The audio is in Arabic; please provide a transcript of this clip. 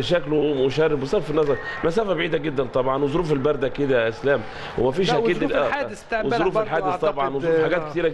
شكله مشرف بصرف النظر مسافه بعيده جدا طبعا وظروف البارده كده يا اسلام ومفيش اكيد وظروف الحادث طبعا وظروف حاجات كثيره